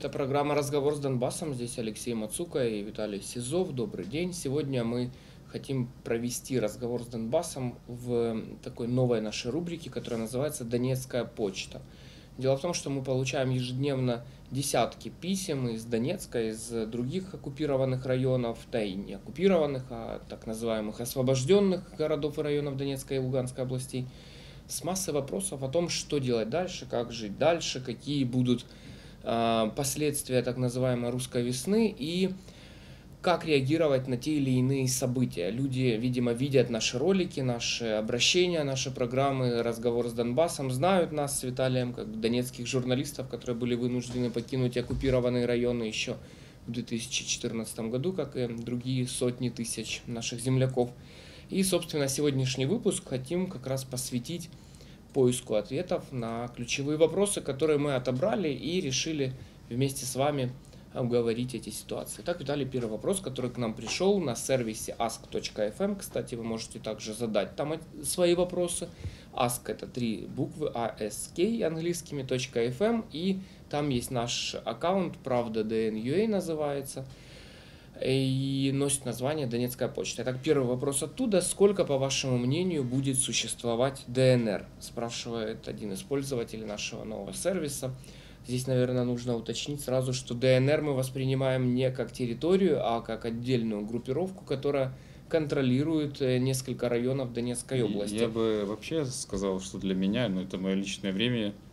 Это программа «Разговор с Донбассом». Здесь Алексей Мацуко и Виталий Сизов. Добрый день. Сегодня мы хотим провести разговор с Донбассом в такой новой нашей рубрике, которая называется «Донецкая почта». Дело в том, что мы получаем ежедневно десятки писем из Донецка, из других оккупированных районов, да и не оккупированных, а так называемых освобожденных городов и районов Донецкой и Луганской областей, с массой вопросов о том, что делать дальше, как жить дальше, какие будут последствия так называемой русской весны и как реагировать на те или иные события. Люди, видимо, видят наши ролики, наши обращения, наши программы «Разговор с Донбассом», знают нас с Виталием как донецких журналистов, которые были вынуждены покинуть оккупированные районы еще в 2014 году, как и другие сотни тысяч наших земляков. И, собственно, сегодняшний выпуск хотим как раз посвятить поиску ответов на ключевые вопросы, которые мы отобрали и решили вместе с вами обговорить эти ситуации. Так, Виталий, первый вопрос, который к нам пришел на сервисе ask.fm. Кстати, вы можете также задать там свои вопросы. Ask — это три буквы, ASK английскими, .fm. И там есть наш аккаунт, правда, DNUA называется. И носит название «Донецкая почта». Итак, первый вопрос оттуда. Сколько, по вашему мнению, будет существовать ДНР? Спрашивает один из пользователей нашего нового сервиса. Здесь, наверное, нужно уточнить сразу, что ДНР мы воспринимаем не как территорию, а как отдельную группировку, которая контролирует несколько районов Донецкой области. Я бы вообще сказал, что для меня, но это мое личное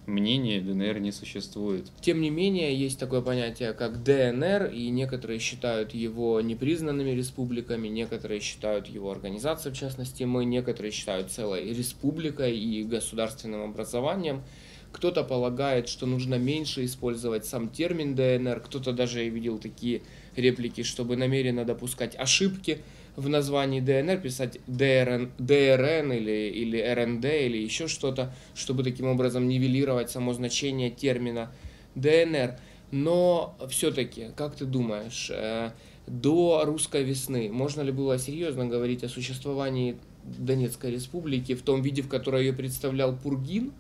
мнение, ДНР не существует. Тем не менее, есть такое понятие, как ДНР, и некоторые считают его непризнанными республиками, некоторые считают его организацией, в частности, некоторые считают целой республикой и государственным образованием. Кто-то полагает, что нужно меньше использовать сам термин ДНР, кто-то даже и видел такие реплики, чтобы намеренно допускать ошибки в названии ДНР, писать ДРН или РНД или еще что-то, чтобы таким образом нивелировать само значение термина ДНР. Но все-таки, как ты думаешь, до русской весны можно ли было серьезно говорить о существовании Донецкой республики в том виде, в котором ее представлял Пургин?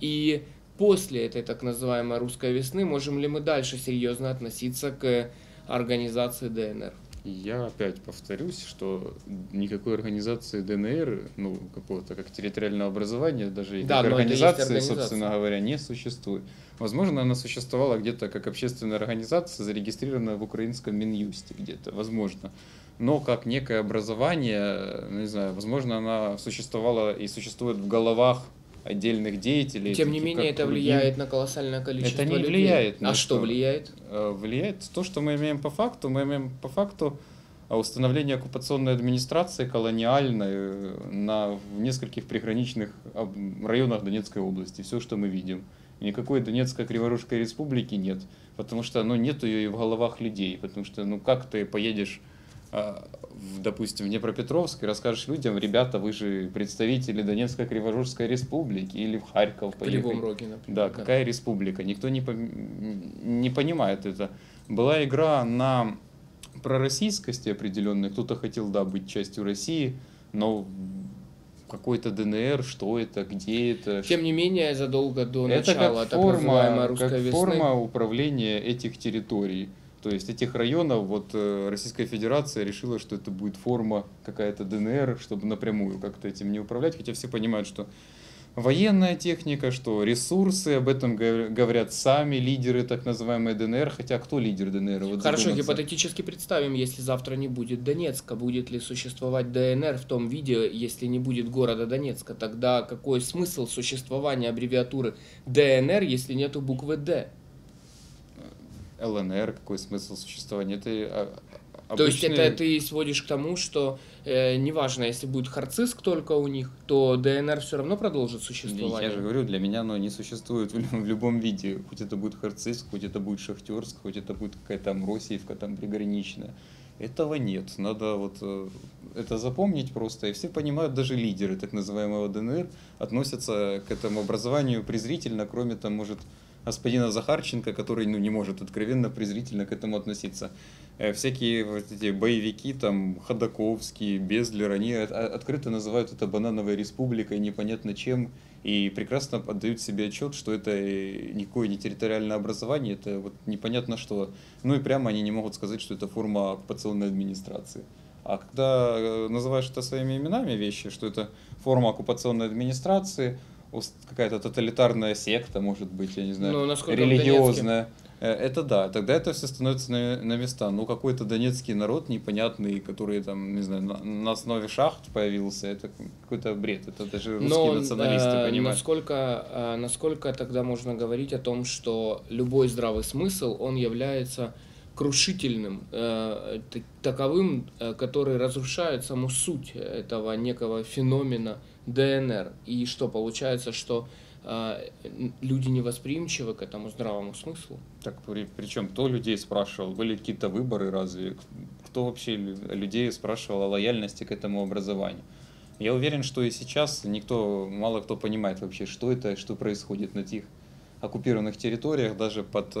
И после этой так называемой русской весны можем ли мы дальше серьезно относиться к организации ДНР? Я опять повторюсь, что никакой организации ДНР, ну, какого-то как территориального образования, даже и как организации, собственно говоря, не существует. Возможно, она существовала где-то как общественная организация, зарегистрированная в украинском Минюсте где-то, возможно. Но как некое образование, не знаю, возможно, она существовала и существует в головах отдельных деятелей. Тем не менее, это влияет на колоссальное количество людей. Это не влияет. А что влияет? Влияет то, что мы имеем по факту. Мы имеем по факту установление оккупационной администрации колониальной в нескольких приграничных районах Донецкой области. Все, что мы видим. Никакой Донецкой Криворужской республики нет, потому что нет ее и в головах людей. Потому что как ты поедешь, допустим, в Днепропетровск и расскажешь людям: ребята, вы же представители Донецкой Криворужской республики, или в Харьков поехали. Кривом Роге, например. Да, какая республика? Никто не понимает это. Была игра на пророссийскости определенной. Кто-то хотел, да, быть частью России, но какой-то ДНР, что это, где это. Тем не менее, задолго до начала так называемой русской весны. Это форма управления этих территорий. То есть этих районов, Российская Федерация решила, что это будет форма какая-то ДНР, чтобы напрямую как-то этим не управлять. Хотя все понимают, что военная техника, что ресурсы, об этом говорят сами лидеры так называемой ДНР. Хотя кто лидер ДНР? Хорошо, гипотетически представим, если завтра не будет Донецка, будет ли существовать ДНР в том виде, если не будет города Донецка? Тогда какой смысл существования аббревиатуры ДНР, если нету буквы «Д»? ЛНР, какой смысл существования? Это обычные... То есть это ты сводишь к тому, что неважно, если будет Харциск только у них, то ДНР все равно продолжит существовать. Я же говорю, для меня оно не существует в любом виде. Хоть это будет Харциск, хоть это будет Шахтерск, хоть это будет какая-то Амросиевка там приграничная. Этого нет. Надо это запомнить просто. И все понимают, даже лидеры так называемого ДНР относятся к этому образованию презрительно, кроме там, может, господина Захарченко, который не может откровенно презрительно к этому относиться. Всякие эти боевики, там, Ходаковский, Безлер, они открыто называют это банановой республикой, непонятно чем, и прекрасно отдают себе отчет, что это никакое не территориальное образование, это вот непонятно что. Ну и прямо они не могут сказать, что это форма оккупационной администрации. А когда называешь это своими именами вещи, что это форма оккупационной администрации, какая-то тоталитарная секта, может быть, я не знаю, религиозная, это да, тогда это все становится на места. Но какой-то донецкий народ непонятный, который там, не знаю, на основе шахт появился, это какой-то бред, это даже русские националисты понимают. Насколько тогда можно говорить о том, что любой здравый смысл, он является крушительным, таковым, который разрушает саму суть этого некого феномена ДНР. И что получается, что люди невосприимчивы к этому здравому смыслу. Так, причем кто людей спрашивал, были какие-то выборы разве? Кто вообще людей спрашивал о лояльности к этому образованию? Я уверен, что и сейчас никто, мало кто понимает вообще, что это, что происходит на тех оккупированных территориях, даже под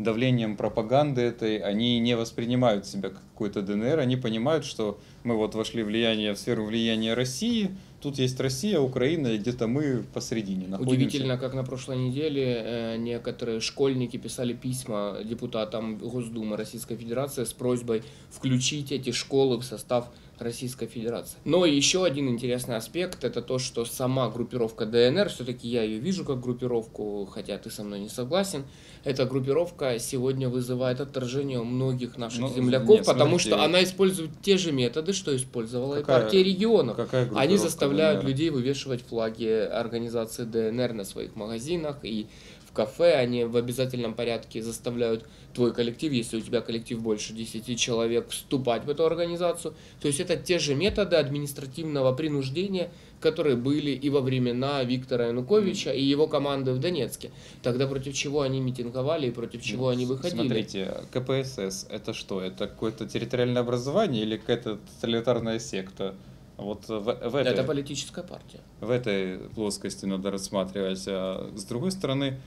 давлением пропаганды этой, они не воспринимают себя как какой-то ДНР, они понимают, что мы вот вошли в сферу влияния России, тут есть Россия, Украина, и где-то мы посредине находимся. Удивительно, как на прошлой неделе некоторые школьники писали письма депутатам Госдумы Российской Федерации с просьбой включить эти школы в состав Российской Федерации. Но еще один интересный аспект, это то, что сама группировка ДНР, все-таки я ее вижу как группировку, хотя ты со мной не согласен, эта группировка сегодня вызывает отторжение у многих наших земляков, потому что она использует те же методы, что использовала и партия регионов. Они заставляют людей вывешивать флаги организации ДНР на своих магазинах и в кафе, они в обязательном порядке заставляют твой коллектив, если у тебя коллектив больше 10 человек, вступать в эту организацию. То есть это те же методы административного принуждения, которые были и во времена Виктора Януковича и его команды в Донецке. Тогда против чего они митинговали и против чего они выходили? Смотрите, КПСС это что? Это какое-то территориальное образование или какая-то тоталитарная секта? Вот это политическая партия. В этой плоскости надо рассматривать. А с другой стороны,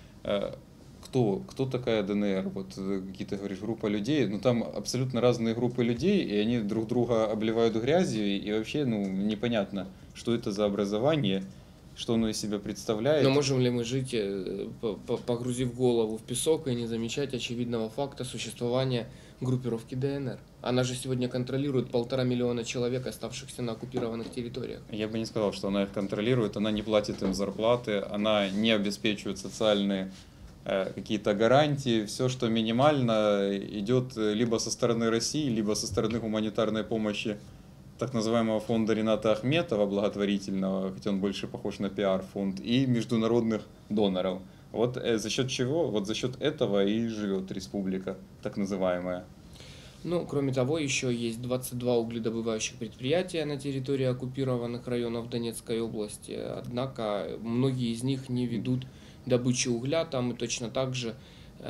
кто такая ДНР? Вот какие-то, говоришь, группа людей. Ну, там абсолютно разные группы людей, и они друг друга обливают грязью, и вообще непонятно, что это за образование, что оно из себя представляет. Но можем ли мы жить, погрузив голову в песок, и не замечать очевидного факта существования группировки ДНР? Она же сегодня контролирует 1,5 миллиона человек, оставшихся на оккупированных территориях. Я бы не сказал, что она их контролирует, она не платит им зарплаты, она не обеспечивает социальные какие-то гарантии. Все, что минимально, идет либо со стороны России, либо со стороны гуманитарной помощи так называемого фонда Рината Ахметова, благотворительного, хотя он больше похож на пиар-фонд, и международных доноров. Вот за счет чего? Вот за счет этого и живет республика, так называемая. Ну, кроме того, еще есть 22 угледобывающих предприятия на территории оккупированных районов Донецкой области, однако многие из них не ведут добычу угля, там и точно так же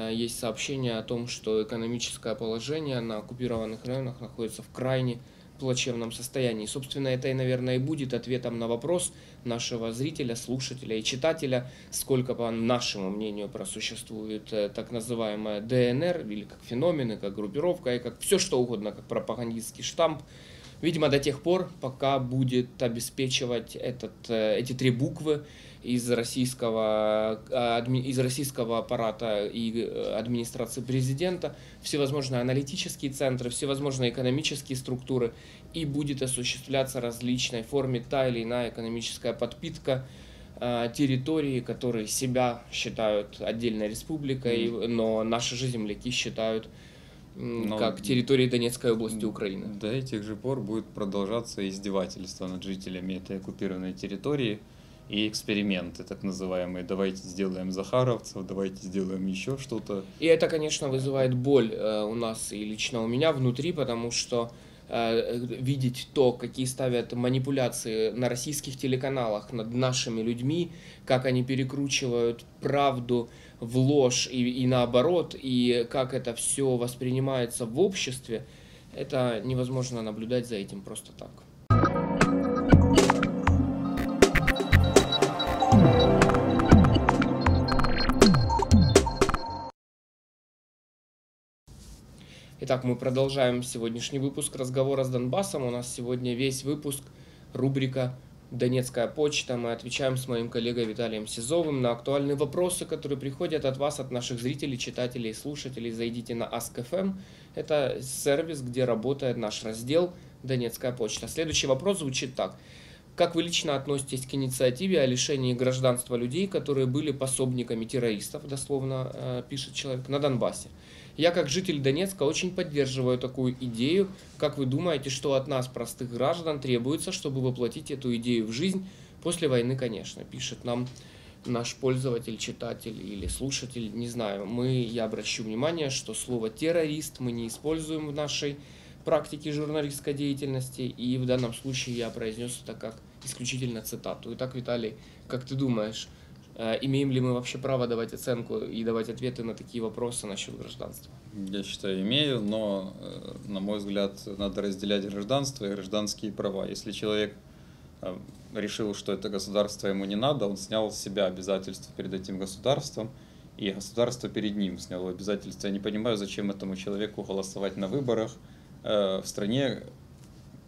есть сообщение о том, что экономическое положение на оккупированных районах находится в крайне плачевном состоянии. Собственно, это и, наверное, и будет ответом на вопрос нашего зрителя, слушателя и читателя, сколько, по нашему мнению, просуществует так называемая ДНР, или как феномен, и как группировка, и как все что угодно, как пропагандистский штамп. Видимо, до тех пор, пока будет обеспечивать эти три буквы из российского аппарата и администрации президента, всевозможные аналитические центры, всевозможные экономические структуры, и будет осуществляться различной форме та или иная экономическая подпитка территории, которые себя считают отдельной республикой, но наши же земляки считают как территории Донецкой области Украины. До этих же пор будет продолжаться издевательство над жителями этой оккупированной территории, и эксперименты, так называемые. Давайте сделаем захаровцев, давайте сделаем еще что-то. И это, конечно, вызывает боль у нас и лично у меня внутри, потому что видеть то, какие ставят манипуляции на российских телеканалах над нашими людьми, как они перекручивают правду в ложь и наоборот, и как это все воспринимается в обществе, это невозможно наблюдать за этим просто так. Итак, мы продолжаем сегодняшний выпуск разговора с Донбассом. У нас сегодня весь выпуск рубрика Донецкая почта. Мы отвечаем с моим коллегой Виталием Сизовым на актуальные вопросы, которые приходят от вас, от наших зрителей, читателей, слушателей. Зайдите на ask.fm. Это сервис, где работает наш раздел «Донецкая почта». Следующий вопрос звучит так. Как вы лично относитесь к инициативе о лишении гражданства людей, которые были пособниками террористов, дословно пишет человек, на Донбассе? Я, как житель Донецка, очень поддерживаю такую идею. Как вы думаете, что от нас, простых граждан, требуется, чтобы воплотить эту идею в жизнь? После войны, конечно, пишет нам наш пользователь, читатель или слушатель. Не знаю, я обращу внимание, что слово «террорист» мы не используем в нашей практики журналистской деятельности, и в данном случае я произнес это как исключительно цитату. Итак, Виталий, как ты думаешь, имеем ли мы вообще право давать оценку и давать ответы на такие вопросы насчет гражданства? Я считаю, имею, но, на мой взгляд, надо разделять гражданство и гражданские права. Если человек решил, что это государство ему не надо, он снял с себя обязательства перед этим государством, и государство перед ним сняло обязательства. Я не понимаю, зачем этому человеку голосовать на выборах в стране,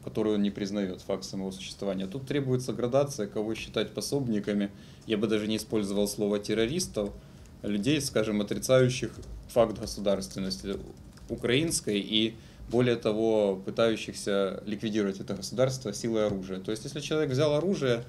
которую он не признает факт самого существования. Тут требуется градация, кого считать пособниками. Я бы даже не использовал слово террористов, людей, скажем, отрицающих факт государственности украинской и, более того, пытающихся ликвидировать это государство силой оружия. То есть, если человек взял оружие,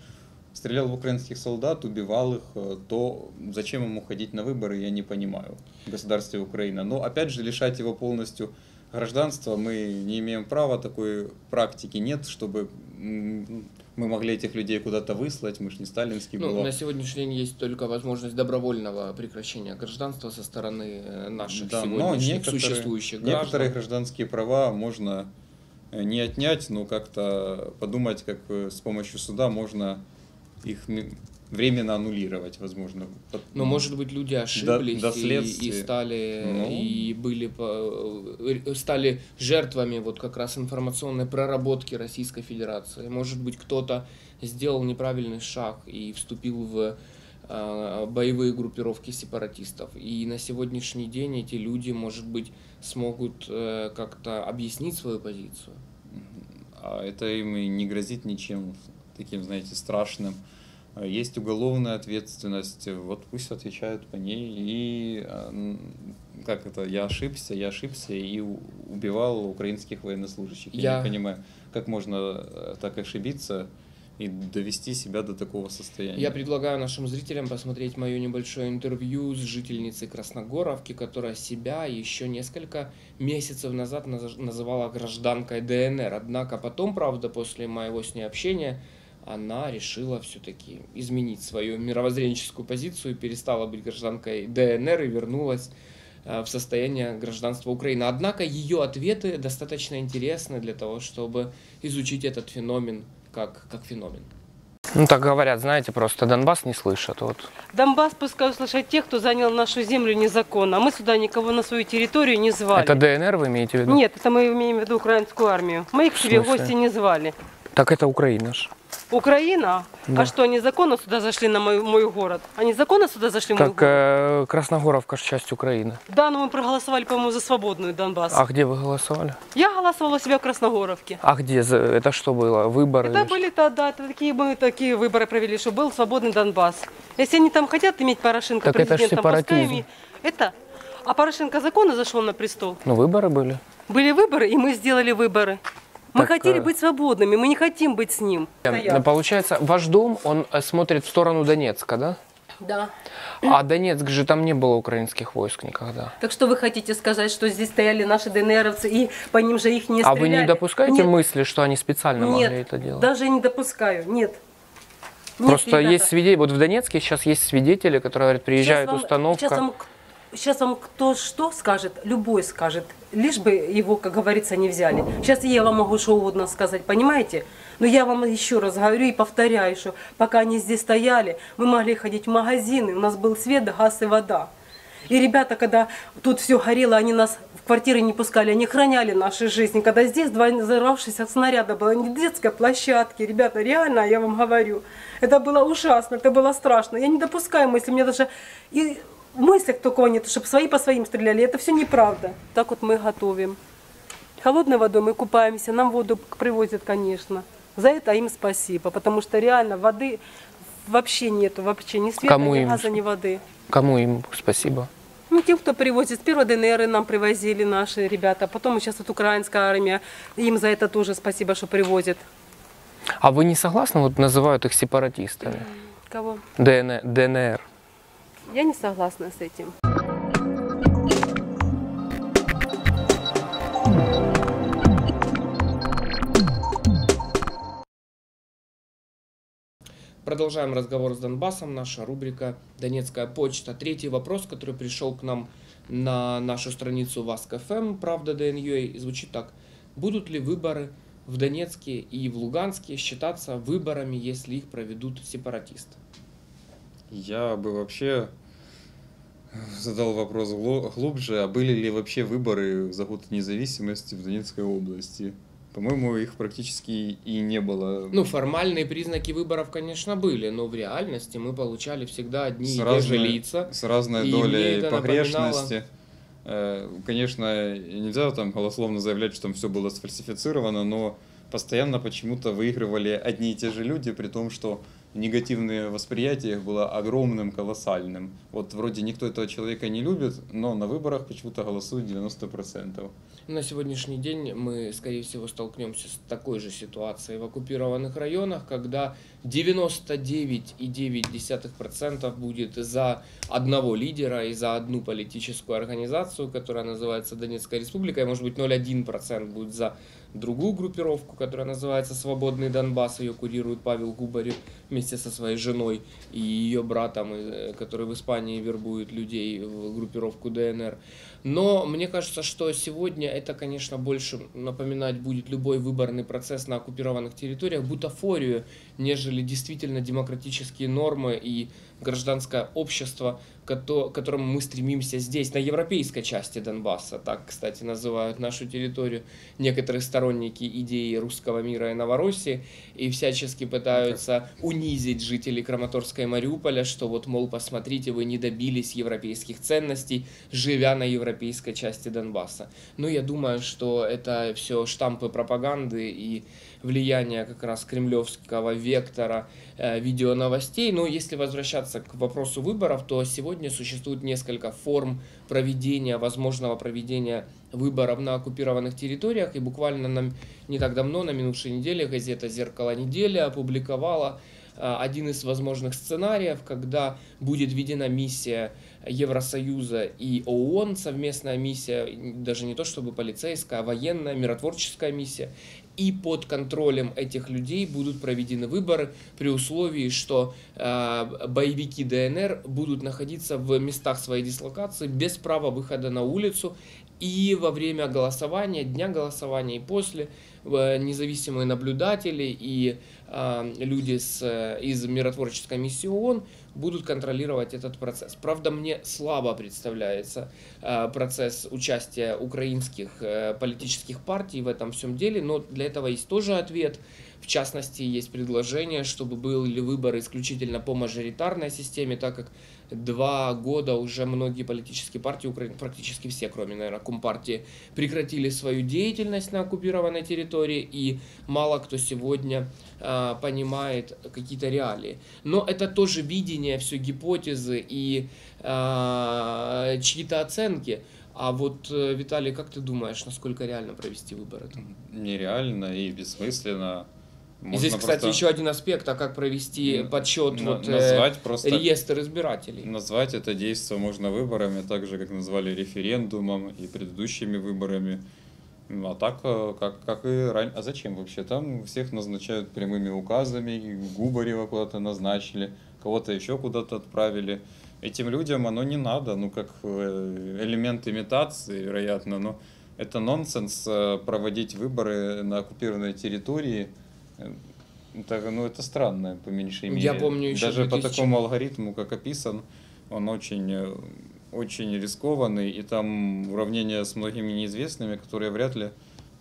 стрелял в украинских солдат, убивал их, то зачем ему ходить на выборы, я не понимаю, в государстве Украина. Но, опять же, лишать его полностью гражданство мы не имеем права, такой практики нет, чтобы мы могли этих людей куда-то выслать, мы же не сталинский блок. На сегодняшний день есть только возможность добровольного прекращения гражданства со стороны наших сегодняшних существующих граждан. Некоторые гражданские права можно не отнять, но как-то подумать, как с помощью суда можно их временно аннулировать, возможно. Но, может быть, люди ошиблись и стали жертвами вот как раз информационной проработки Российской Федерации. Может быть, кто-то сделал неправильный шаг и вступил в боевые группировки сепаратистов. И на сегодняшний день эти люди, может быть, смогут как-то объяснить свою позицию. А это им и не грозит ничем таким, знаете, страшным. Есть уголовная ответственность, вот пусть отвечают по ней. И как это, я ошибся и убивал украинских военнослужащих. Я не понимаю, как можно так ошибиться и довести себя до такого состояния. Я предлагаю нашим зрителям посмотреть мое небольшое интервью с жительницей Красногоровки, которая себя еще несколько месяцев назад называла гражданкой ДНР. Однако потом, правда, после моего с ней общения, она решила все-таки изменить свою мировоззренческую позицию, перестала быть гражданкой ДНР и вернулась в состояние гражданства Украины. Однако ее ответы достаточно интересны для того, чтобы изучить этот феномен как феномен. Ну, так говорят, знаете, просто Донбасс не слышат. Вот. Донбасс пускай услышат тех, кто занял нашу землю незаконно. А мы сюда никого на свою территорию не звали. Это ДНР вы имеете в виду? Нет, это мы имеем в виду украинскую армию. Мы их к себе в гости не звали. Так это Украина же. Украина? Да. А что, они законно сюда зашли на мой город? Они законно сюда зашли в мой город? Так Красногоровка же часть Украины. Да, но мы проголосовали, по-моему, за свободную Донбасс. А где вы голосовали? Я голосовала себя в Красногоровке. А где? Это что было? Выборы? Это были, да, мы такие выборы провели, что был свободный Донбасс. Если они там хотят иметь Порошенко так президентом, пускай это. А Порошенко законно зашел на престол? Ну, выборы были. Были выборы, и мы сделали выборы. Мы хотели быть свободными, мы не хотим быть с ним. Получается, ваш дом, он смотрит в сторону Донецка, да? Да. А Донецк же, там не было украинских войск никогда. Так что вы хотите сказать, что здесь стояли наши ДНРовцы и по ним же их не стреляли? А вы не допускаете мысли, что они специально могли это делать? Нет, даже не допускаю, нет. Просто есть свидетели, вот в Донецке сейчас есть свидетели, которые говорят, приезжает установка. Сейчас вам кто что скажет, любой скажет, лишь бы его, как говорится, не взяли. Сейчас я вам могу что угодно сказать, понимаете? Но я вам еще раз говорю и повторяю, что пока они здесь стояли, мы могли ходить в магазины, у нас был свет, газ и вода. И ребята, когда тут все горело, они нас в квартиры не пускали, они храняли наши жизни. Когда здесь два взорвавшихся снаряда было, не детской площадки, ребята, реально, я вам говорю, это было ужасно, это было страшно. Я не допускаю мысли, мне даже... В мыслях такого нет, чтобы свои по своим стреляли. Это все неправда. Так вот мы готовим. Холодной водой мы купаемся, нам воду привозят, конечно. За это им спасибо, потому что реально воды вообще нету, вообще ни света, ни газа, ни воды. Кому им спасибо? Ну, тем, кто привозит. Сперва ДНР нам привозили наши ребята, потом сейчас вот украинская армия, им за это тоже спасибо, что привозят. А вы не согласны, вот называют их сепаратистами? Кого? ДНР. Я не согласна с этим. Продолжаем разговор с Донбассом, наша рубрика «Донецкая почта». Третий вопрос, который пришел к нам на нашу страницу в ask.fm, правда, ДНЮ, звучит так. Будут ли выборы в Донецке и в Луганске считаться выборами, если их проведут сепаратисты? Я бы вообще задал вопрос глубже, а были ли вообще выборы за год независимости в Донецкой области? По-моему, их практически и не было. Ну, формальные признаки выборов, конечно, были, но в реальности мы получали всегда одни и те же лица. С разной долей погрешности. Конечно, нельзя там голословно заявлять, что там все было сфальсифицировано, но постоянно почему-то выигрывали одни и те же люди, при том, что негативное восприятие их было огромным, колоссальным. Вот вроде никто этого человека не любит, но на выборах почему-то голосуют 90%. На сегодняшний день мы, скорее всего, столкнемся с такой же ситуацией в оккупированных районах, когда 99,9% будет за одного лидера и за одну политическую организацию, которая называется Донецкая республика, и, может быть, 0,1% будет за другую группировку, которая называется «Свободный Донбасс». Ее курирует Павел Губарь вместе со своей женой и ее братом, который в Испании вербует людей в группировку ДНР. Но мне кажется, что сегодня это, конечно, больше напоминать будет любой выборный процесс на оккупированных территориях бутафорию, нежели действительно демократические нормы и гражданское общество, к которому мы стремимся здесь, на европейской части Донбасса. Так, кстати, называют нашу территорию некоторые сторонники идеи русского мира и Новороссии, и всячески пытаются унизить жителей Краматорска и Мариуполя, что вот, мол, посмотрите, вы не добились европейских ценностей, живя на европейской части Донбасса. Но я думаю, что это все штампы пропаганды и влияние как раз кремлевского вектора видеоновостей. Но если возвращаться к вопросу выборов, то сегодня существует несколько форм проведения, возможного проведения выборов на оккупированных территориях. И буквально не так давно, на минувшей неделе, газета «Зеркало недели» опубликовала один из возможных сценариев, когда будет введена миссия Евросоюза и ООН, совместная миссия, даже не то чтобы полицейская, а военная, миротворческая миссия. И под контролем этих людей будут проведены выборы при условии, что боевики ДНР будут находиться в местах своей дислокации без права выхода на улицу. И во время голосования, дня голосования и после, независимые наблюдатели и люди из миротворческой миссии ООН будут контролировать этот процесс. Правда, мне слабо представляется процесс участия украинских политических партий в этом всем деле, но для этого есть тоже ответ. В частности, есть предложение, чтобы были выборы исключительно по мажоритарной системе, так как 2 года уже многие политические партии, практически все, кроме, наверное, Компартии, прекратили свою деятельность на оккупированной территории, и мало кто сегодня понимает какие-то реалии. Но это тоже видение, все гипотезы и чьи-то оценки. А вот, Виталий, как ты думаешь, насколько реально провести выборы? Нереально и бессмысленно. Можно здесь, кстати, еще один аспект, а как провести подсчет, реестр избирателей. Назвать это действие можно выборами, так же, как назвали референдумом и предыдущими выборами. А так, как и раньше. А зачем вообще? Там всех назначают прямыми указами, Губарева куда-то назначили, кого-то еще куда-то отправили. Этим людям оно не надо, ну как элемент имитации, вероятно, но это нонсенс проводить выборы на оккупированной территории. Это странно, по меньшей мере. Я помню еще даже по такому алгоритму, как описан, он очень, очень рискованный, и там уравнение с многими неизвестными, которые вряд ли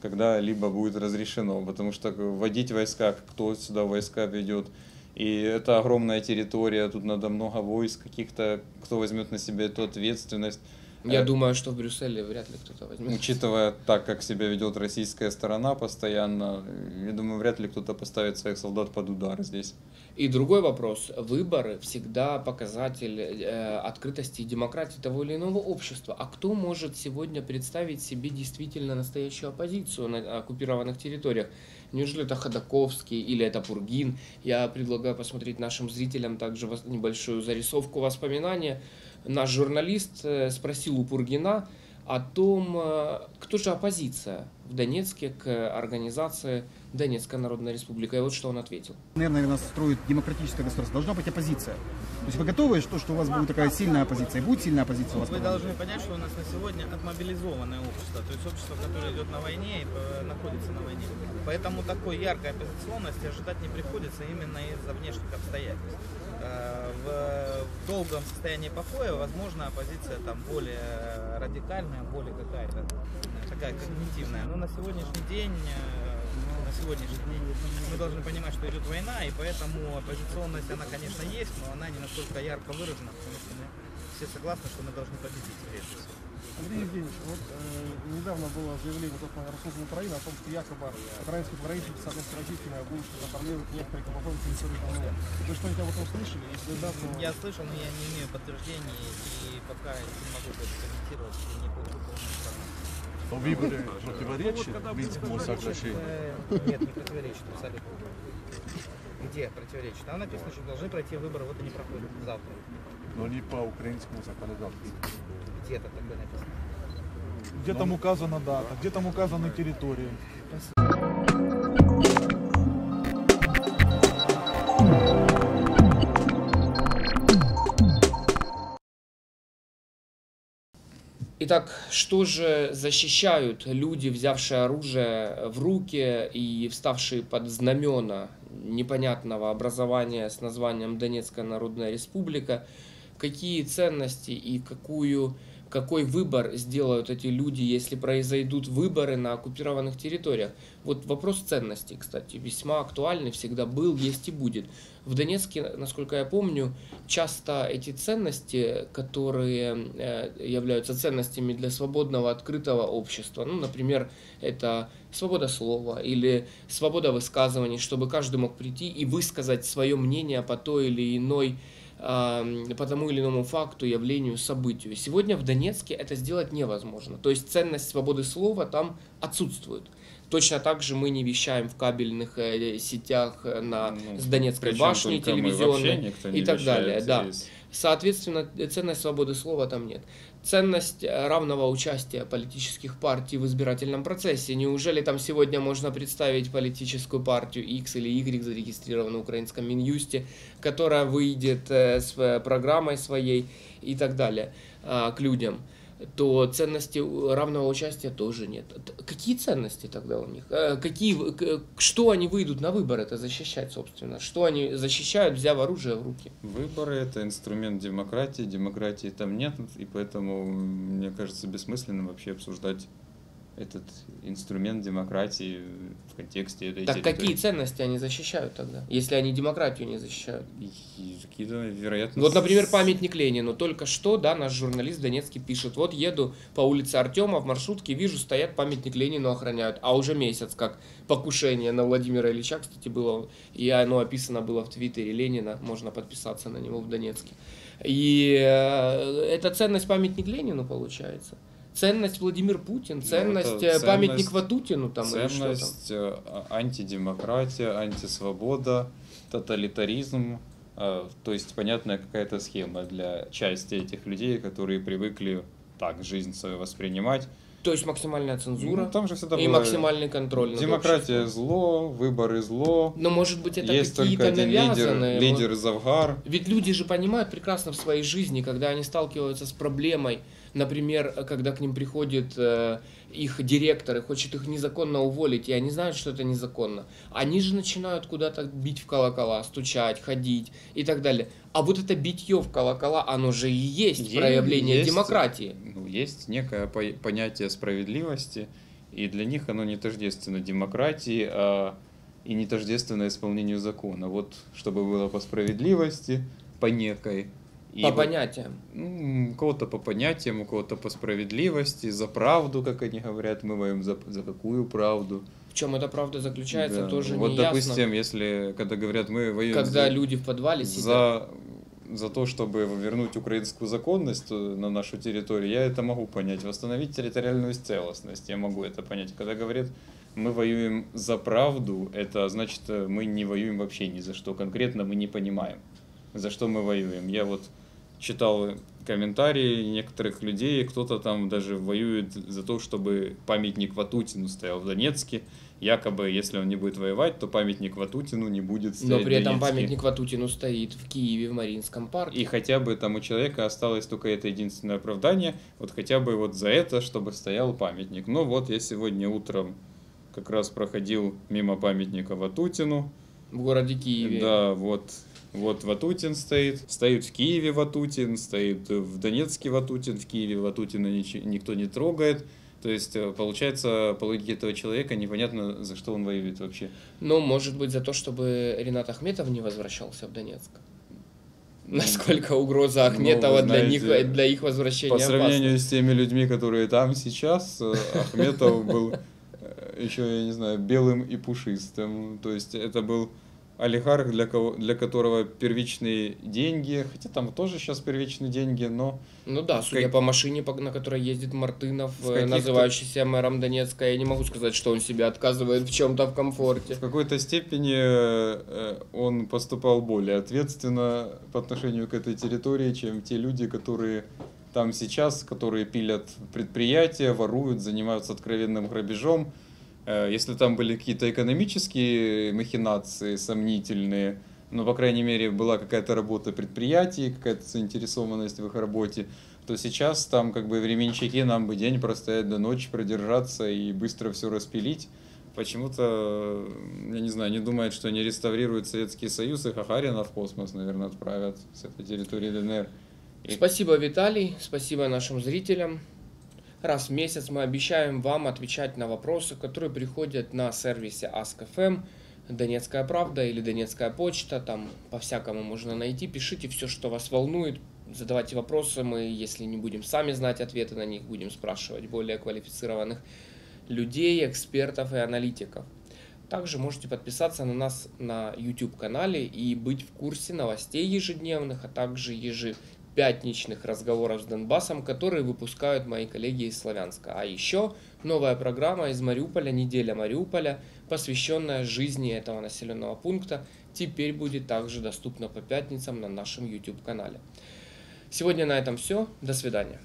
когда-либо будет разрешено, потому что вводить войска, кто сюда войска ведет, и это огромная территория, тут надо много войск каких-то, кто возьмет на себя эту ответственность. Я думаю, что в Брюсселе вряд ли кто-то возьмет. Учитывая так, как себя ведет российская сторона постоянно, я думаю, вряд ли кто-то поставит своих солдат под удар здесь. И другой вопрос. Выборы всегда показатель открытости и демократии того или иного общества. А кто может сегодня представить себе действительно настоящую оппозицию на оккупированных территориях? Неужели это Ходаковский или это Пургин? Я предлагаю посмотреть нашим зрителям также небольшую зарисовку воспоминания. Наш журналист спросил у Пургина о том, кто же оппозиция в Донецке к организации Донецкая Народная Республика. И вот что он ответил. Наверное, строит демократическое государство. Должна быть оппозиция. То есть вы готовы, что у вас будет такая сильная оппозиция? И будет сильная оппозиция у вас? Вы должны понять, что у нас на сегодня отмобилизованное общество. То есть общество, которое идет на войне и находится на войне. Поэтому такой яркой оппозиционности ожидать не приходится именно из-за внешних обстоятельств. В долгом состоянии покоя, возможно, оппозиция там более радикальная, более какая-то такая когнитивная. Но на сегодняшний день мы должны понимать, что идет война, и поэтому оппозиционность, она, конечно, есть, но она не настолько ярко выражена, потому что мы все согласны, что мы должны победить прежде всего. Андрей Евгеньевич, вот недавно было заявление России Украины о том, что якобы украинские правительства совместно с российскими будут оформлять некоторые компромисс территории ООН. Вы что-нибудь об этом слышали? Если да, то... Я слышал, но я не имею подтверждений, и пока не могу это комментировать, и не получу полную информацию. Но выборы противоречат Минскому соглашению? Нет, не противоречат абсолютно. Где противоречат? Там написано, что должны пройти выборы, вот они проходят завтра. Но не по украинскому законодательству. Где это тогда написано? Где там указана дата, где там указаны территории. Итак, что же защищают люди, взявшие оружие в руки и вставшие под знамена непонятного образования с названием Донецкая Народная Республика? Какие ценности и какой выбор сделают эти люди, если произойдут выборы на оккупированных территориях? Вот вопрос ценностей, кстати, весьма актуальный, всегда был, есть и будет. В Донецке, насколько я помню, часто эти ценности, которые являются ценностями для свободного, открытого общества, ну, например, это свобода слова или свобода высказываний, чтобы каждый мог прийти и высказать свое мнение по той или иной по тому или иному факту, явлению, событию. Сегодня в Донецке это сделать невозможно. То есть ценность свободы слова там отсутствует. Точно так же мы не вещаем в кабельных сетях с Донецкой башни телевизионной и так далее. Да. Соответственно, ценность свободы слова там нет. Ценность равного участия политических партий в избирательном процессе. Неужели там сегодня можно представить политическую партию X или Y, зарегистрированную в украинском Минюсте, которая выйдет с программой своей и так далее к людям? То ценности равного участия тоже нет. Какие ценности тогда у них? Что они выйдут на выборы это защищать, собственно? Что они защищают, взяв оружие в руки? Выборы – это инструмент демократии. Демократии там нет, и поэтому, мне кажется, бессмысленным вообще обсуждать этот инструмент демократии в контексте этой территории. Так какие ценности они защищают тогда, если они демократию не защищают? Какие-то вероятности. Вот, например, памятник Ленину. Только что, да, наш журналист Донецкий пишет. Вот еду по улице Артема в маршрутке, вижу, стоят памятник Ленину, охраняют. А уже месяц как покушение на Владимира Ильича, кстати, было, и оно описано было в твиттере Ленина. Можно подписаться на него в Донецке. И это ценность памятник Ленину получается. Ценность Владимир Путин, ценность памятник Ватутину там ценность или что там? Антидемократия, антисвобода, тоталитаризм, то есть понятная какая-то схема для части этих людей, которые привыкли так жизнь свою воспринимать. То есть максимальная цензура, ну, там же всегда и максимальный контроль. Демократия зло, выборы зло. Но может быть это какие-то навязанные. Лидер Завгар. Ведь люди же понимают прекрасно в своей жизни, когда они сталкиваются с проблемой, например, когда к ним приходит их директор и хочет их незаконно уволить, и они знают, что это незаконно. Они же начинают куда-то бить в колокола, стучать, ходить и так далее. А вот это битье в колокола, оно же и есть проявление демократии. Ну, есть некое понятие справедливости, и для них оно не тождественно демократии, и не тождественно исполнению закона. Вот чтобы было по справедливости, по некой, По понятиям. У кого-то по понятиям, у кого-то по справедливости, за правду, как они говорят, мы воюем за какую правду. В чем эта правда заключается, да. Тоже вот, неясно. Вот, допустим, если, когда говорят, мы воюем когда люди в подвале сидят. За то, чтобы вернуть украинскую законность на нашу территорию, я это могу понять. Восстановить территориальную целостность, я могу это понять. Когда говорят, мы воюем за правду, это значит, мы не воюем вообще ни за что. Конкретно мы не понимаем, за что мы воюем. Я вот читал комментарии некоторых людей, кто-то там даже воюет за то, чтобы памятник Ватутину стоял в Донецке. Якобы, если он не будет воевать, то памятник Ватутину не будет стоять. Но при этом памятник Ватутину стоит в Киеве, в Мариинском парке. И хотя бы там у человека осталось только это единственное оправдание, вот хотя бы вот за это, чтобы стоял памятник. Но вот я сегодня утром как раз проходил мимо памятника Ватутину. В городе Киеве. Да, вот Ватутин стоит в Киеве Ватутин, стоит в Донецке Ватутин, в Киеве Ватутина никто не трогает. То есть, получается, по логике этого человека непонятно, за что он воюет вообще. Ну, может быть, за то, чтобы Ринат Ахметов не возвращался в Донецк. Насколько угроза Ахметова, ну, знаете, для их возвращения опасна. По сравнению опасна. С теми людьми, которые там сейчас, Ахметов был еще, я не знаю, белым и пушистым. То есть, это был олигарх, для которого первичные деньги, хотя там тоже сейчас первичные деньги, но... Ну да, судя по машине, на которой ездит Мартынов, называющийся мэром Донецка, я не могу сказать, что он себя отказывает в чем-то в комфорте. В какой-то степени он поступал более ответственно по отношению к этой территории, чем те люди, которые там сейчас, которые пилят предприятия, воруют, занимаются откровенным грабежом. Если там были какие-то экономические махинации сомнительные, но, по крайней мере, была какая-то работа предприятий, какая-то заинтересованность в их работе, то сейчас там как бы временщики нам бы день простоять до ночи, продержаться и быстро все распилить. Почему-то, я не знаю, не думают, что они реставрируют Советский Союз, и Хахарина в космос, наверное, отправят с этой территории ДНР. Спасибо, Виталий, спасибо нашим зрителям. Раз в месяц мы обещаем вам отвечать на вопросы, которые приходят на сервисе ask.fm, Донецкая правда или Донецкая почта, там по-всякому можно найти. Пишите все, что вас волнует, задавайте вопросы, мы, если не будем сами знать ответы на них, будем спрашивать более квалифицированных людей, экспертов и аналитиков. Также можете подписаться на нас на YouTube-канале и быть в курсе новостей ежедневных, а также пятничных разговоров с Донбассом, которые выпускают мои коллеги из Славянска. А еще новая программа из Мариуполя, «Неделя Мариуполя», посвященная жизни этого населенного пункта, теперь будет также доступна по пятницам на нашем YouTube-канале. Сегодня на этом все. До свидания.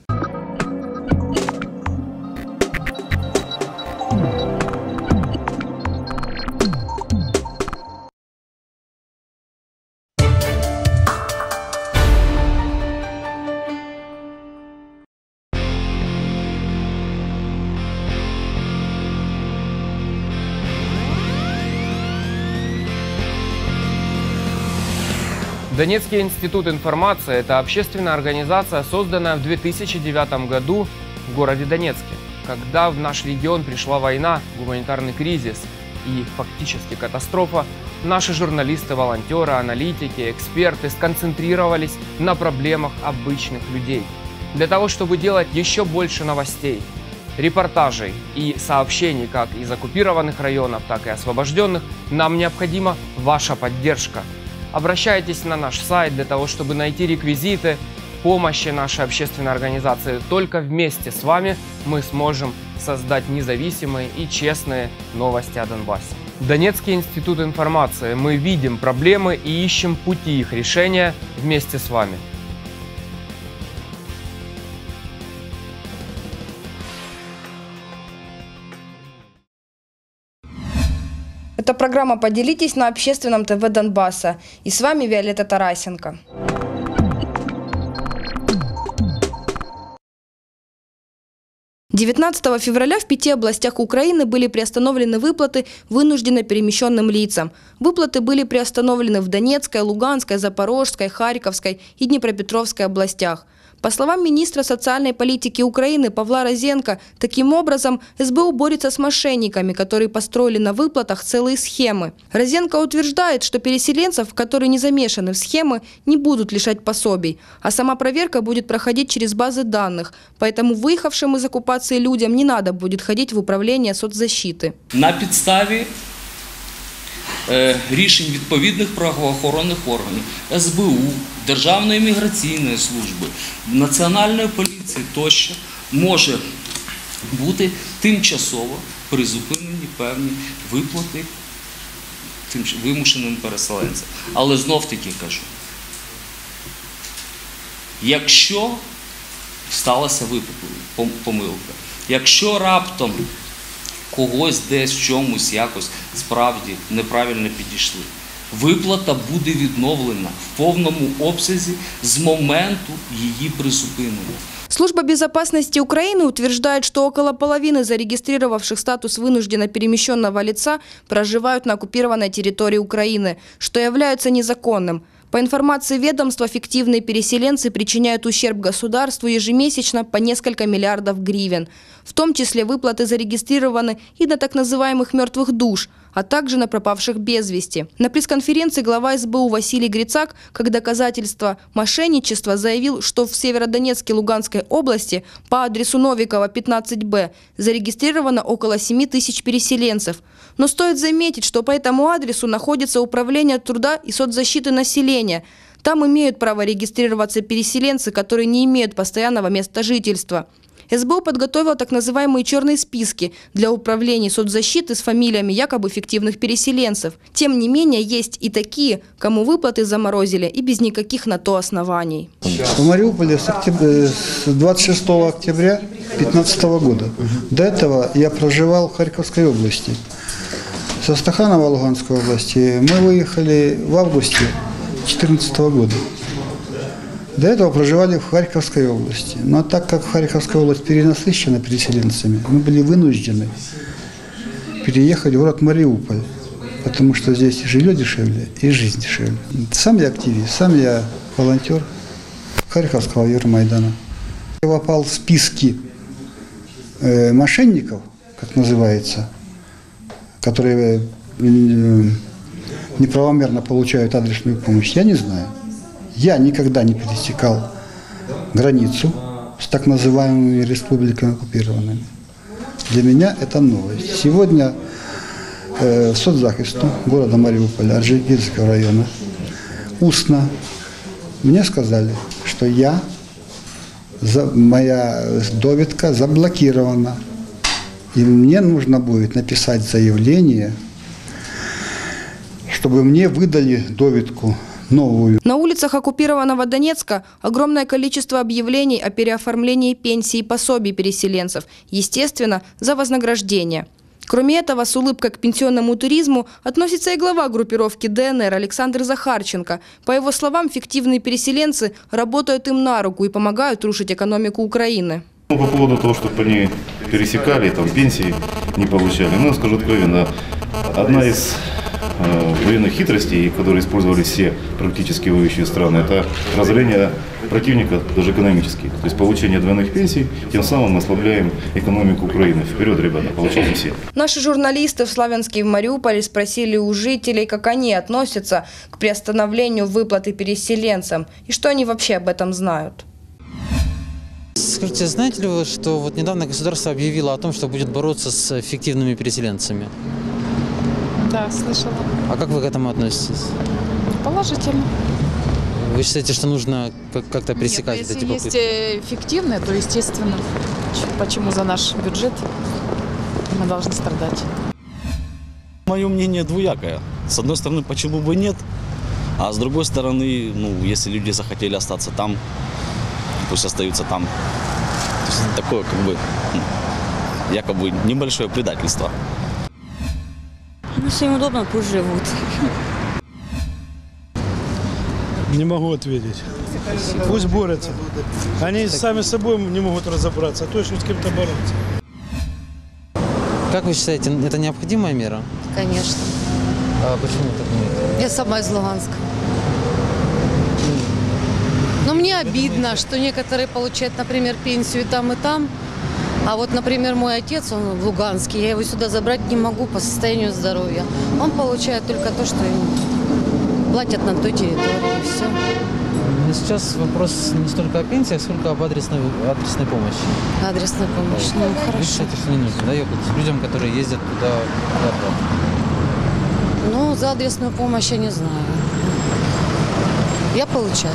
Донецкий институт информации – это общественная организация, созданная в 2009 году в городе Донецке. Когда в наш регион пришла война, гуманитарный кризис и фактически катастрофа, наши журналисты, волонтеры, аналитики, эксперты сконцентрировались на проблемах обычных людей. Для того, чтобы делать еще больше новостей, репортажей и сообщений как из оккупированных районов, так и освобожденных, нам необходима ваша поддержка. Обращайтесь на наш сайт для того, чтобы найти реквизиты помощи нашей общественной организации. Только вместе с вами мы сможем создать независимые и честные новости о Донбассе. Донецкий институт информации. Мы видим проблемы и ищем пути их решения вместе с вами. Это программа «Поделитесь» на общественном ТВ Донбасса. И с вами Виолетта Тарасенко. С 19 февраля в 5 областях Украины были приостановлены выплаты вынужденно перемещенным лицам. Выплаты были приостановлены в Донецкой, Луганской, Запорожской, Харьковской и Днепропетровской областях. По словам министра социальной политики Украины Павла Розенко, таким образом СБУ борется с мошенниками, которые построили на выплатах целые схемы. Розенко утверждает, что переселенцев, которые не замешаны в схемы, не будут лишать пособий, а сама проверка будет проходить через базы данных, поэтому выехавшим из оккупации людям не надо будет ходить в управление соцзащиты. На підставі рішень відповідних правоохоронних органів, СБУ, Державної міграційної служби, Національної поліції тощо може бути тимчасово призупинені певні виплати тим вимушеним переселенцям. Але знов-таки кажу, якщо сталася помилка, якщо раптом когось десь в чомусь якось справді неправильно підійшли, виплата буде відновлена в повному обсязі з моменту її призупинення. Служба безопасности Украины утверждает, что около половины зарегистрировавших статус вынужденно перемещенного лица проживают на оккупированной территории Украины, что является незаконным. По информации ведомства, фиктивные переселенцы причиняют ущерб государству ежемесячно по несколько миллиардов гривен. В том числе выплаты зарегистрированы и на так называемых «мертвых душ», а также на пропавших без вести. На пресс-конференции глава СБУ Василий Грицак, как доказательство мошенничества, заявил, что в Северодонецке и Луганской области по адресу Новикова 15Б зарегистрировано около 7 тысяч переселенцев. Но стоит заметить, что по этому адресу находится Управление труда и соцзащиты населения. Там имеют право регистрироваться переселенцы, которые не имеют постоянного места жительства. СБУ подготовила так называемые черные списки для управления соцзащиты с фамилиями якобы фиктивных переселенцев. Тем не менее, есть и такие, кому выплаты заморозили и без никаких на то оснований. В Мариуполе с 26 октября 2015 года. До этого я проживал в Харьковской области. Со Стаханова Луганской области мы выехали в августе 2014 года. До этого проживали в Харьковской области, но так как Харьковская область перенасыщена переселенцами, мы были вынуждены переехать в город Мариуполь, потому что здесь и жилье дешевле, и жизнь дешевле. Сам я активист, сам я волонтер Харьковского Юрмайдана. Я попал в списки мошенников, как называется, которые неправомерно получают адресную помощь, я не знаю. Я никогда не пересекал границу с так называемыми республиками оккупированными. Для меня это новость. Сегодня соцзахисту города Мариуполя, Орджоникидзевского района, устно мне сказали, что моя довідка заблокирована. И мне нужно будет написать заявление, чтобы мне выдали довідку новую. На улицах оккупированного Донецка огромное количество объявлений о переоформлении пенсий и пособий переселенцев, естественно, за вознаграждение. Кроме этого, с улыбкой к пенсионному туризму относится и глава группировки ДНР Александр Захарченко. По его словам, фиктивные переселенцы работают им на руку и помогают рушить экономику Украины. По поводу того, чтобы они пересекали, там пенсии не получали, ну, скажу откровенно, одна из военных хитростей, которые использовали все практически воюющие страны, это разорение противника, даже экономически. То есть получение двойных пенсий, тем самым ослабляем экономику Украины. Вперед, ребята, получаем все. Наши журналисты в Славянске и в Мариуполе спросили у жителей, как они относятся к приостановлению выплаты переселенцам и что они вообще об этом знают. Скажите, знаете ли вы, что вот недавно государство объявило о том, что будет бороться с фиктивными переселенцами? Да, слышала. А как вы к этому относитесь? Положительно. Вы считаете, что нужно как-то пресекать эти попытки? Если есть фиктивные, то естественно. Почему за наш бюджет мы должны страдать? Мое мнение двуякое. С одной стороны, почему бы нет, а с другой стороны, ну, если люди захотели остаться там, пусть остаются там. То есть такое как бы якобы небольшое предательство. Если им удобно, пусть живут. Не могу ответить. Пусть борются. Они сами с собой не могут разобраться, а то еще с кем-то бороться. Как вы считаете, это необходимая мера? Конечно. А почему так нет? Я сама из Луганска. Но мне обидно, что некоторые получают, например, пенсию и там. А вот, например, мой отец, он в Луганске, я его сюда забрать не могу по состоянию здоровья. Он получает только то, что ему платят на той территории, и все. Сейчас вопрос не столько о пенсиях, сколько об адресной помощи. Адресной помощи, ну хорошо. Вы считаете, что не нужно, да, людям, которые ездят туда, куда-то? Ну, за адресную помощь я не знаю. Я получаю.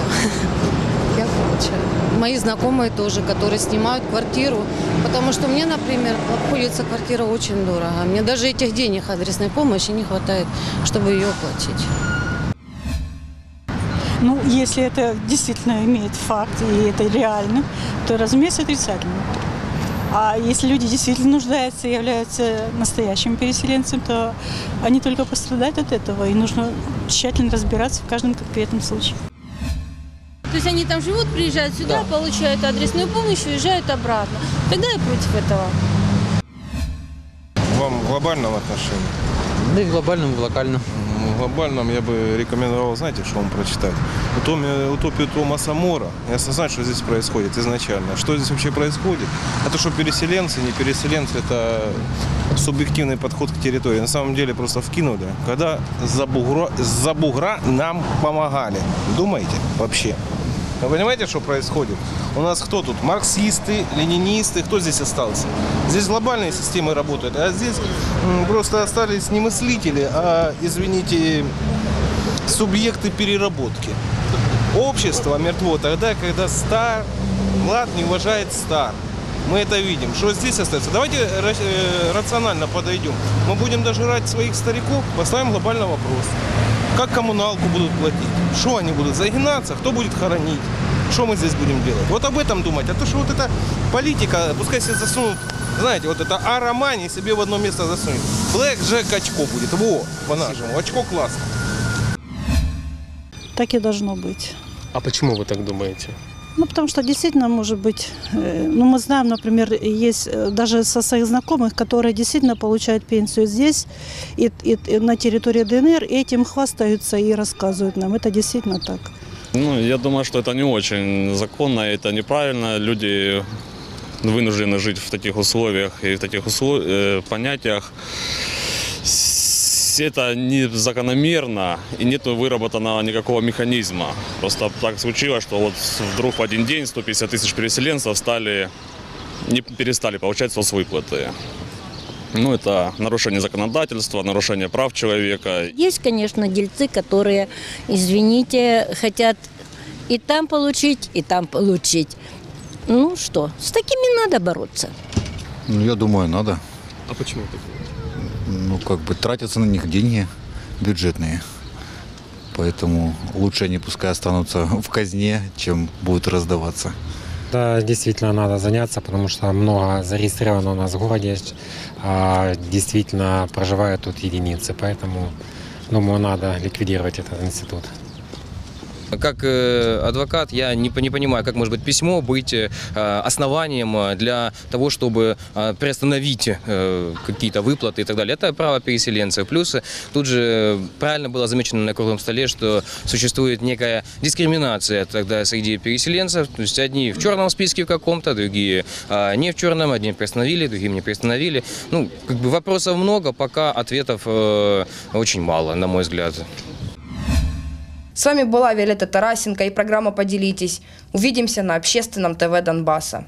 Я получаю. Мои знакомые тоже, которые снимают квартиру. Потому что мне, например, обходится квартира очень дорого. Мне даже этих денег адресной помощи не хватает, чтобы ее оплатить. Ну, если это действительно имеет факт и это реально, то, разумеется, отрицательно. А если люди действительно нуждаются и являются настоящими переселенцами, то они только пострадают от этого. И нужно тщательно разбираться в каждом конкретном случае. То есть они там живут, приезжают сюда, да, получают адресную помощь, уезжают обратно. Тогда я против этого. Вам в глобальном отношении? Да и в глобальном, и в локальном. В глобальном я бы рекомендовал, знаете, что вам прочитать? Утопию Тома Самора. И осознать, что здесь происходит изначально. Что здесь вообще происходит? Это что переселенцы, не переселенцы, это субъективный подход к территории. На самом деле просто вкинули, когда за бугра нам помогали. Думаете вообще? Вы понимаете, что происходит? У нас кто тут? Марксисты, ленинисты. Кто здесь остался? Здесь глобальные системы работают, а здесь просто остались не мыслители, а, извините, субъекты переработки. Общество мертво тогда, когда стар млад не уважает стар. Мы это видим. Что здесь остается? Давайте рационально подойдем. Мы будем дожирать своих стариков, поставим глобальный вопрос. Как коммуналку будут платить? Что они будут загинаться? Кто будет хоронить? Что мы здесь будем делать? Вот об этом думать. А то, что вот эта политика, пускай себе засунут, знаете, вот это аромания себе в одно место засунет. Блэк Джек очко будет. Во, по-нашему. Очко классно. Так и должно быть. А почему вы так думаете? Ну, потому что действительно, может быть, ну, мы знаем, например, есть даже со своих знакомых, которые действительно получают пенсию здесь и на территории ДНР, и этим хвастаются и рассказывают нам. Это действительно так. Ну, я думаю, что это не очень законно, это неправильно. Люди вынуждены жить в таких условиях и в таких понятиях. Это не закономерно и нет выработанного никакого механизма. Просто так случилось, что вот вдруг в один день 150 тысяч переселенцев не перестали получать соцвыплаты. Ну, это нарушение законодательства, нарушение прав человека. Есть, конечно, дельцы, которые, извините, хотят и там получить, и там получить. Ну что, с такими надо бороться? Ну, я думаю, надо. А почему так? Ну, как бы тратятся на них деньги бюджетные. Поэтому лучше они пускай останутся в казне, чем будут раздаваться. Да, действительно надо заняться, потому что много зарегистрировано у нас в городе, а действительно проживают тут единицы. Поэтому, думаю, надо ликвидировать этот институт. Как адвокат я не понимаю, как может быть письмо быть основанием для того, чтобы приостановить какие-то выплаты и так далее. Это право переселенцев. Плюс тут же правильно было замечено на круглом столе, что существует некая дискриминация тогда среди переселенцев. То есть одни в черном списке в каком-то, другие не в черном, одни приостановили, другим не приостановили. Ну, как бы вопросов много, пока ответов очень мало, на мой взгляд. С вами была Виолетта Тарасенко и программа «Поделитесь». Увидимся на общественном ТВ Донбасса.